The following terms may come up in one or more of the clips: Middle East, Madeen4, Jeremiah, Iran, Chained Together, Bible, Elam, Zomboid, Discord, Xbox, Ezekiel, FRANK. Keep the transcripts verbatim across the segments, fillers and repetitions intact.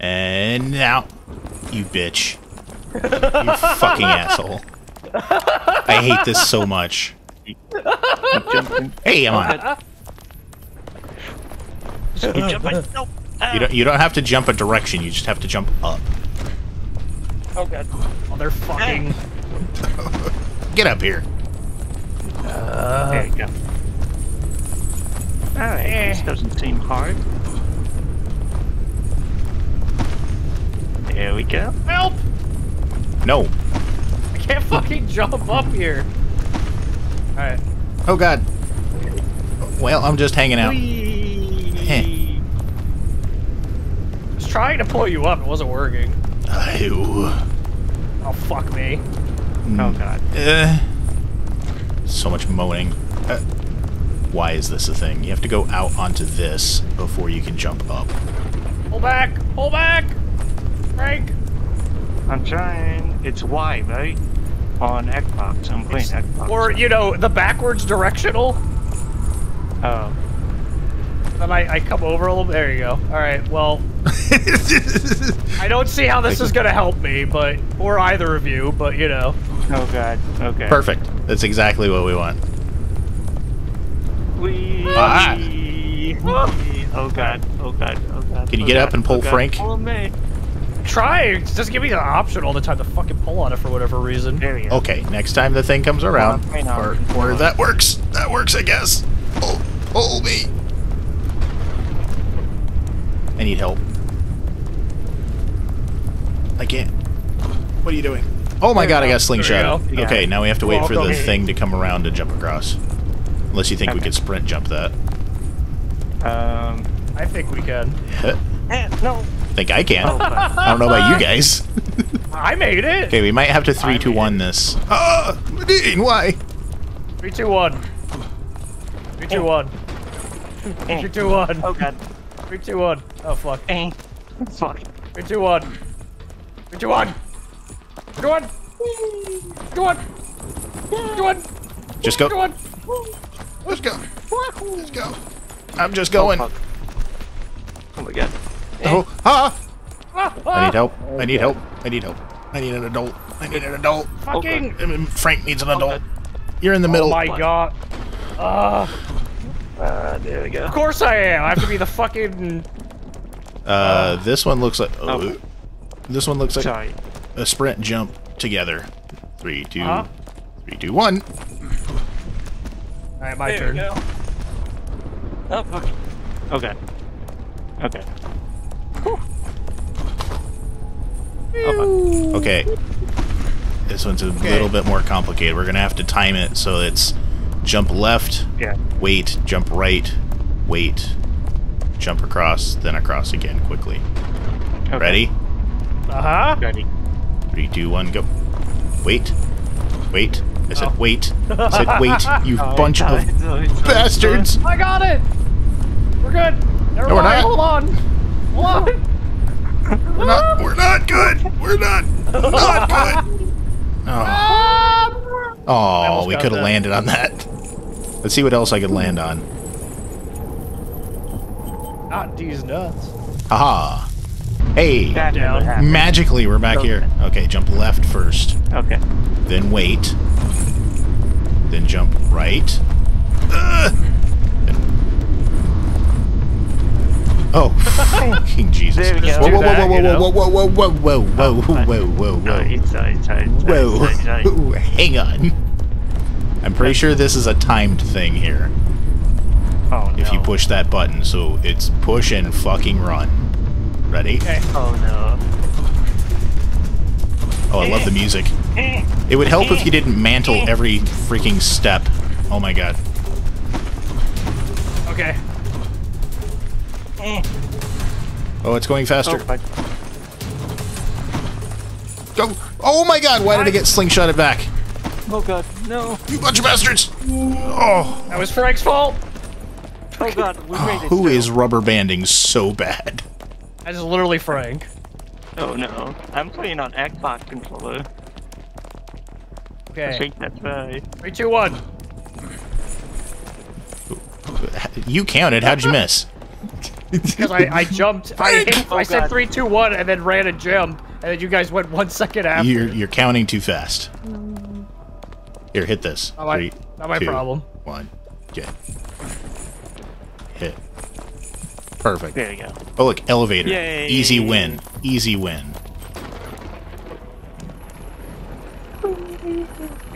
And now, you bitch. You fucking asshole. I hate this so much. Hey, I'm on. You don't, you don't have to jump a direction, you just have to jump up. Oh god. Oh, they're fucking... Get up here. Uh, there you go. Alright, eh. This doesn't seem hard. There we go. Help! No. I can't fucking jump up here. Alright. Oh god. Well, I'm just hanging out. Wee. I was trying to pull you up, it wasn't working. Ew. Oh, fuck me. Oh god. Uh, so much moaning. Uh, why is this a thing? You have to go out onto this before you can jump up. Pull back! Pull back! Frank! I'm trying. It's Y, right? On Xbox. I'm playing Xbox. Or, you know, the backwards directional. Oh. Then I, I come over a little. There you go. Alright, well. I don't see how this is going to help me, but. Or either of you, but you know. Oh god. Okay. Perfect. That's exactly what we want. We. Ah. Oh god. Oh god. Oh god. Can you oh, get god. up and pull oh, Frank? Pull me. Try. It doesn't give me the option all the time to fucking pull on it for whatever reason. There you go. Okay. Next time the thing comes around, or, or that works. That works, I guess. Pull, pull me. I need help. I can't. What are you doing? Oh my god, I got slingshot. Go. Okay, now we have to wait for the thing to come around to jump across. Unless you think okay. we could sprint jump that. Um, I think we can. eh, no. Think I can. Oh, I don't know about you guys. I made it. Okay, we might have to three two one this. Ah, Madeen, why? three two one. three two one. three two one. Oh god. three two one. Oh fuck. Fuck. three two one. three two one. Go on! Go on! Go on! Just go. Go on. Let's go. Let's go. I'm just going. Oh, oh my god. Oh, ah. I need help. I need help. I need help. I need an adult. I need an adult. Fucking. I mean, Frank needs an adult. You're in the middle. Oh my god. Uh, uh, there we go. Of course I am. I have to be the fucking. Uh, uh this one looks like. Oh, this one looks like. Sorry. A sprint jump together. Three, two, uh-huh. three, two, one. All right, my there turn. Oh, fuck. Okay. Okay. Oh, fuck. Okay. This one's a okay. little bit more complicated. We're gonna have to time it so it's jump left, yeah. wait, jump right, wait, jump across, then across again quickly. Okay. Ready? Uh-huh. Ready. Three, two, one, go. Wait. Wait. I said oh. wait. I said wait, you oh, bunch God. of sorry, sorry, bastards. Sorry. I got it! We're good. Never no, mind. We're not. Hold on. Hold on. We're not, we're not good. We're not, not good. Oh, oh we could have landed on that. Let's see what else I could land on. Not these nuts. Aha. Hey, magically we're back okay. here. Okay, jump left first. Okay. Then wait. Then jump right. Uh, then... Oh, fucking Jesus. Whoa, whoa, whoa, whoa, whoa, whoa, whoa, whoa, whoa, whoa, whoa, whoa, whoa. Inside, inside, whoa. Hang on. I'm pretty sure this is a timed thing here. Oh, no. If you push that button, so it's push and fucking run. Ready? Okay. Oh no. Oh, I love the music. It would help if you didn't mantle every freaking step. Oh my god. Okay. Oh, it's going faster. Oh, go! Oh my god, why did I get slingshotted back? Oh god, no. You bunch of bastards! Oh. That was Frank's fault! Oh god, we made it. Who is rubber banding so bad? That is literally Frank. Oh no, I'm playing on Xbox controller. Okay. I think that's right. Three, two, one. You counted. How'd you miss? Because I, I jumped, Frank! I hit, oh, I said God. three, two, one, and then ran a jump, and then you guys went one second after. You're you're counting too fast. Here, hit this. Not my, three, not my two, problem. One, get hit. Perfect. There you go. Oh look, elevator. Yay. Easy win. Easy win.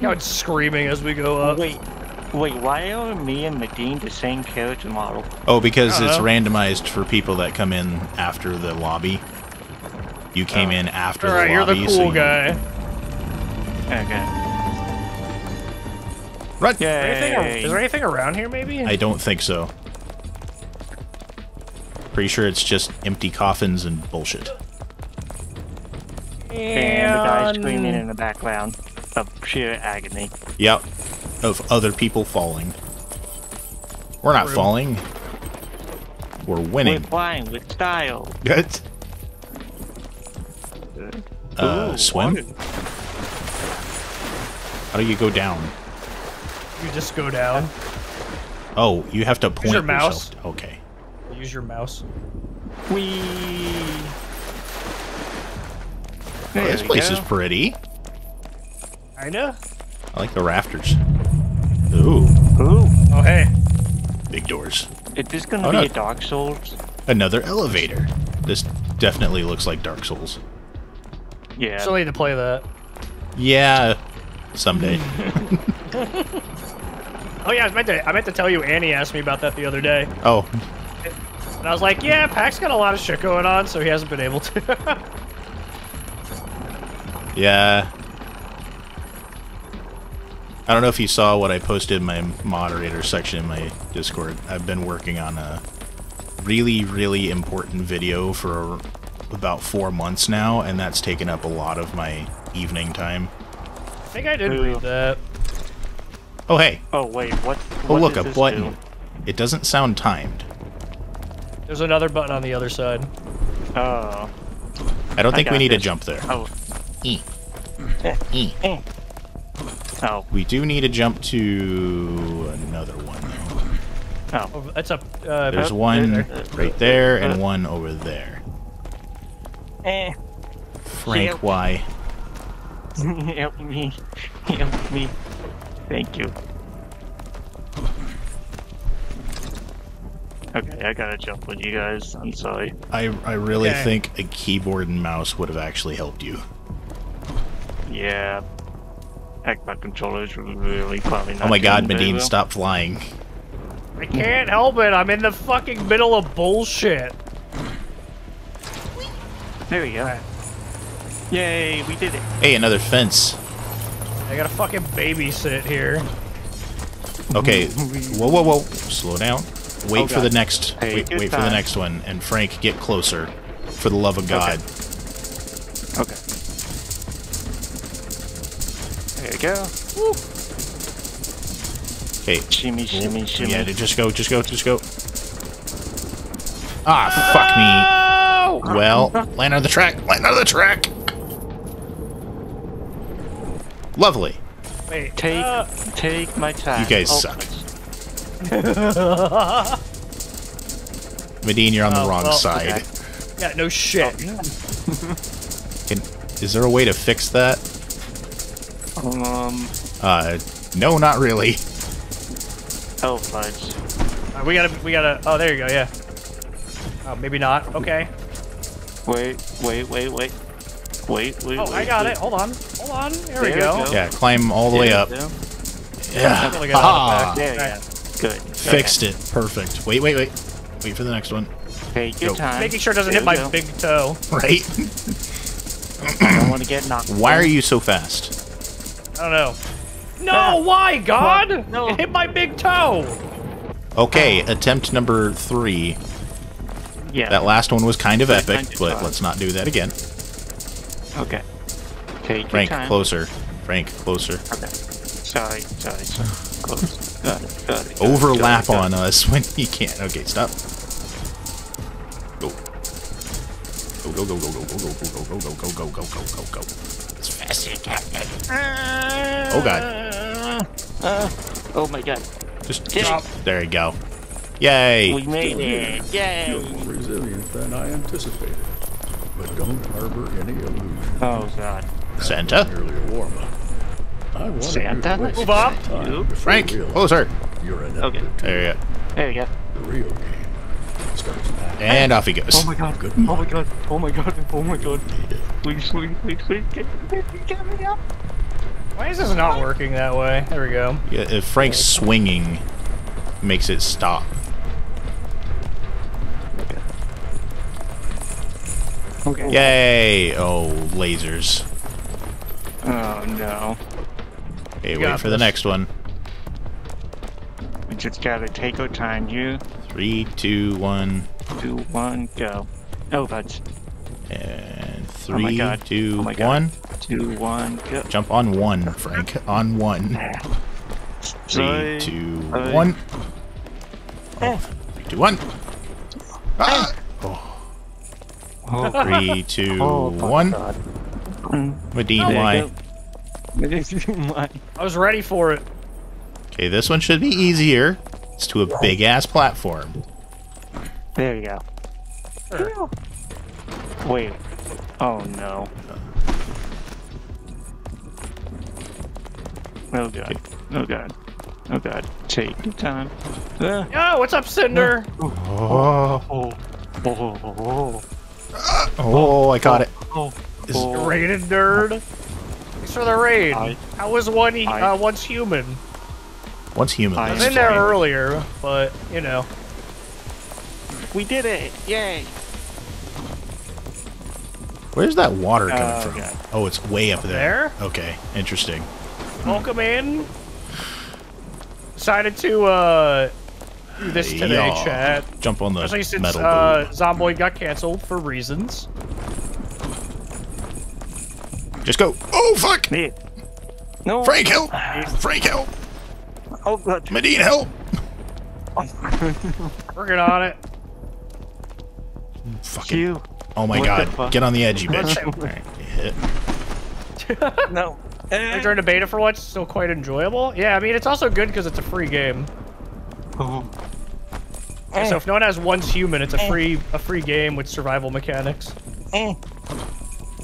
Now it's screaming as we go up. Wait. Wait, why are me and Madeen the same character model? Oh, because it's know. randomized for people that come in after the lobby. You came oh. in after All right, the lobby. You're the cool so you... guy. Okay. Right. Is there, anything, is there anything around here, maybe? I don't think so. Pretty sure it's just empty coffins and bullshit. And, and the guy screaming in the background of sheer agony. Yep. Of other people falling. We're not Room. falling. We're winning. We're flying with style. Good. Uh, Ooh, swim? Water. How do you go down? You just go down. Oh, you have to point Use your mouse. yourself. Okay. Use your mouse. Whee! Hey, this place go. is pretty. I know. I like the rafters. Ooh. Ooh. Oh, hey. Big doors. Is this going to oh, be no. a Dark Souls? Another elevator. This definitely looks like Dark Souls. Yeah. Still need to play that. Yeah. Someday. Oh, yeah. I meant, to, I meant to tell you, Annie asked me about that the other day. Oh. And I was like, yeah, Pack's got a lot of shit going on, so he hasn't been able to. Yeah. I don't know if you saw what I posted in my moderator section in my Discord. I've been working on a really, really important video for about four months now, and that's taken up a lot of my evening time. I think I did read that. Oh, hey. Oh, wait, what? what oh, look, a button. Do? It doesn't sound timed. There's another button on the other side. Oh. I don't think I we need this. to jump there. Oh. E. E. E. Oh. We do need to jump to another one. Oh, oh that's up. Uh, There's one uh, right there and uh, one over there. Eh. Frank, help. why? Help me! Help me! Thank you. Okay, I gotta jump with you guys. I'm sorry. I I really okay. think a keyboard and mouse would have actually helped you. Yeah. Xbox controllers really probably not. Oh my God, Madeen, well. stop flying! I can't help it. I'm in the fucking middle of bullshit. There we go. Right. Yay, we did it! Hey, another fence. I gotta fucking babysit here. Okay, whoa, whoa, whoa! Slow down. Wait oh for the next. Hey, wait, wait for the next one. And Frank, get closer, for the love of God. Okay. okay. There we go. Woo. Okay. Shimmy, shimmy, shimmy. Yeah, just go, just go, just go. Ah, oh! fuck me. Well, land on the track, land on the track. Lovely. Wait, take, uh, take my time. You guys oh, suck. Madeen, you're on oh, the wrong oh, side. Okay. Yeah, no shit. Oh, no. Can, is there a way to fix that? Um. Uh, no, not really. Oh, fudge. Uh, we gotta, we gotta. Oh, there you go. Yeah. Oh, maybe not. Okay. Wait, wait, wait, wait, wait, wait. Oh, I got wait. it. Hold on, hold on. Here we go. we go. Yeah, climb all the yeah, way up. Down. Yeah. yeah. Ah. There right. go. Good. Fixed okay. it. Perfect. Wait, wait, wait. Wait for the next one. Take go. your time. Making sure it doesn't there hit my go. big toe. Right. I don't want to get knocked. Why are you so fast? I don't know. No, ah, why, God? What? No. It hit my big toe. Okay, oh. attempt number three. Yeah. That last one was kind of epic, but try. let's not do that again. Okay. Take Frank, your time. closer. Frank, closer. Okay. Sorry, sorry, sorry. Close. Got it, got it, got Overlap got it, got on it. us when you can. Okay, stop. Go. Go, go, go, go, go, go, go, go, go, go, go, go, go, go, go. Oh God! Uh, oh my God! Just, just there you go. Yay! We made it! Yay! You're more resilient than I anticipated, but don't harbor any illusions. Oh God! Santa? Merely a warm up. I want Santa? To move up! Frank! Oh, sorry. You're an okay. There you go. There you go. The real game starts now. And hey. Off he goes. Oh my God! Good. Oh my God! Oh my God! Oh my God! Please, please, please, please, get, get me up! Why is this not working that way? There we go. Yeah, if Frank's swinging makes it stop. Okay. Okay. Yay! Oh, lasers. Oh no. Hey, wait for this. The next one. We just gotta take our time, you. Three, two, one. Two, one, go. No buds. And three, oh my God. two, oh my God. one. Two, one, go. Jump on one, Frank. On one. Three, two, one. Oh, three, two, one. Ah! Oh. Oh. Three, two, oh, one. Madeen, why? I was ready for it. Okay, this one should be easier. It's to a big ass platform. There you go. Sure. Wait. Oh no. Oh God. Oh God. Oh God. Take your time. Uh. Oh, what's up, Cinder? Oh. Oh. Oh. Oh. Oh. Oh, I got it. Oh. This is rated nerd. Thanks for the raid. I, How was one I, uh, once human? Once human. I was in there earlier, but, you know. We did it. Yay. Where's that water coming uh, from? God. Oh, it's way up there. There? Okay. Interesting. Welcome in. Decided to uh, do this today, yeah. Chat. Jump on the especially since metal uh, Zomboid got canceled for reasons. Just go. Oh fuck! Yeah. No. Frank help! Frank help! Oh God! Madeen help! Working on it. Fucking. You. Oh my what God! Get on the edge, you bitch! All right. No. Return to beta for what? Still quite enjoyable. Yeah, I mean it's also good because it's a free game. Oh. Okay, so if no one has Once Human, it's a free a free game with survival mechanics. Oh.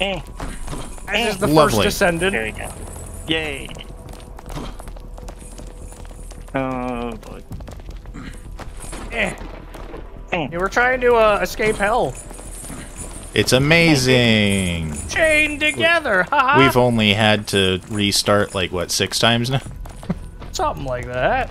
Oh. This is the Lovely. First descendant. There we go. Yay. Oh boy. Eh. Oh. Yeah, we're trying to uh, escape hell. It's amazing. Chained together. Haha. We've only had to restart like what six times now. Something like that.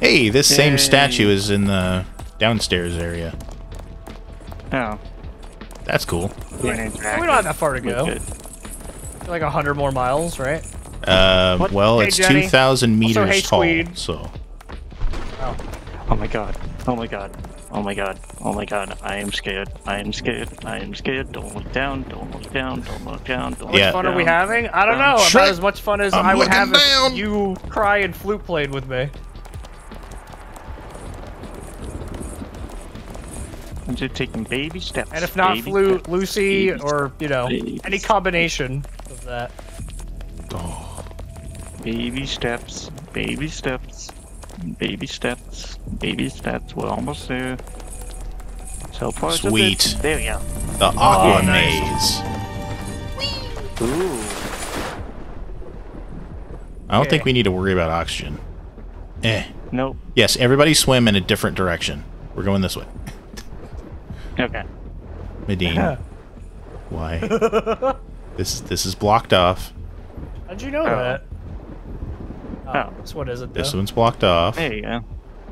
Hey, this Yay. Same statue is in the downstairs area. Oh, that's cool. We don't have that far to go. Like a hundred more miles, right? Uh, what? Well, hey, it's Jenny. two thousand meters also, hey, tall. Squeed. So. Oh. Oh my God. Oh my God. Oh my God, oh my God, I am scared, I am scared, I am scared, don't look down, don't look down, don't look down, don't look yeah. down. How much fun are we having? I don't know, about as much fun as I'm I would have down. If you cry and flute played with me. I'm just taking baby steps. And if not baby flute, steps. Lucy, baby or, you know, baby any combination steps. Of that. Oh. Baby steps, baby steps. Baby steps, baby steps, we're almost there. So far, sweet. There we go. The aqua oh, maze. Nice. Ooh. I don't okay. think we need to worry about oxygen. Eh. Nope. Yes, everybody swim in a different direction. We're going this way. Okay. Madeen. Why? This this is blocked off. How'd you know oh. that? Oh, this one isn't, though. This one's blocked off. There you go.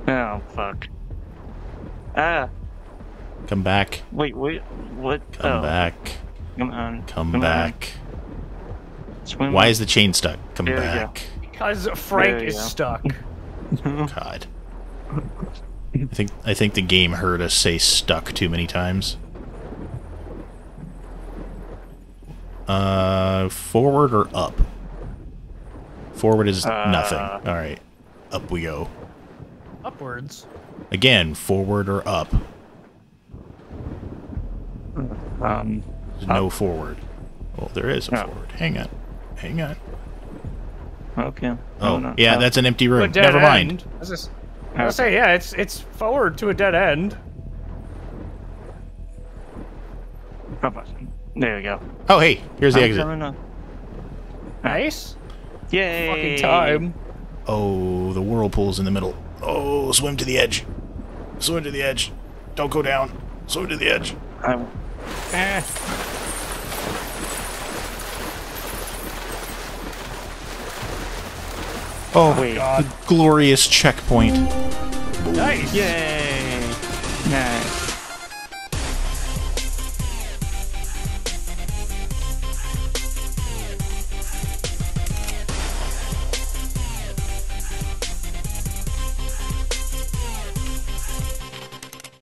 Oh, fuck. Ah. Come back. Wait, wait, what? Come oh. back. Come on. Come, Come back. On. Swim. Why is the chain stuck? Come there back. Because Frank is go. Stuck. God. I think I think the game heard us say stuck too many times. Uh, forward or up? Forward is uh, nothing. All right, up we go. Upwards. Again, forward or up. Um, There's no up. Forward. Well, there is a oh. forward. Hang on, hang on. Okay. Oh, oh no. yeah, no. that's an empty room. Never end. Mind. This... I was saying, yeah, it's it's forward to a dead end. There we go. Oh, hey, here's the I'm exit. Nice. Yay. Fucking time. Oh, the whirlpool's in the middle. Oh, swim to the edge. Swim to the edge. Don't go down. Swim to the edge. I'm... Eh. Oh, wait. God. The glorious checkpoint. Nice. Yay. Nice.